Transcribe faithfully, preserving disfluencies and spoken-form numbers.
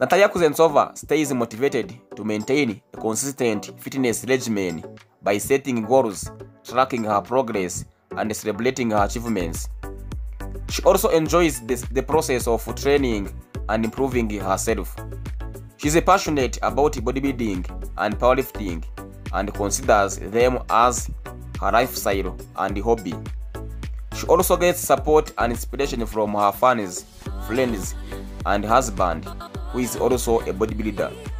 Natalia Kuznetsova stays motivated to maintain a consistent fitness regimen by setting goals, tracking her progress, and celebrating her achievements. She also enjoys this, the process of training and improving herself. She is passionate about bodybuilding and powerlifting and considers them as her lifestyle and hobby. She also gets support and inspiration from her fans, friends, and husband, who is also a bodybuilder.